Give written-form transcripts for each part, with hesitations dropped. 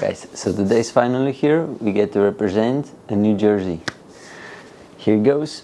Guys, so the day is finally here. We get to represent a new jersey. Here goes.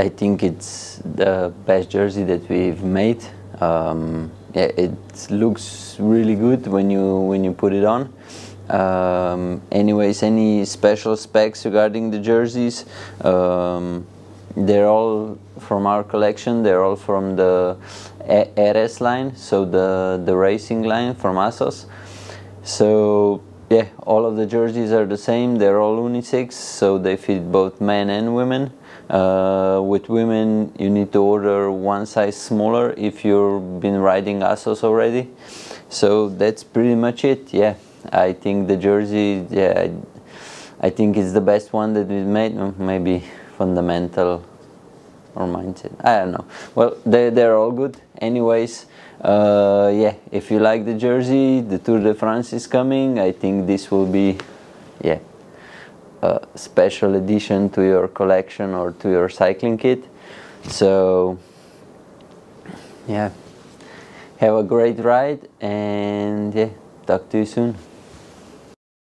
I think it's the best jersey that we've made. Yeah, it looks really good when you put it on. Anyways, any special specs regarding the jerseys? They're all from our collection. They're all from the RS line, so the racing line from ASSOS. So yeah, all of the jerseys are the same. They're all unisex, so they fit both men and women. With women, you need to order one size smaller if you've been riding ASSOS already. So that's pretty much it. Yeah, I think the jersey, yeah, I think it's the best one that we've made. Maybe fundamental or mindset, I don't know. Well, they're all good. Anyways, yeah, if you like the jersey, the Tour de France is coming. I think this will be, yeah, a special addition to your collection or to your cycling kit. So yeah, have a great ride, and yeah, talk to you soon.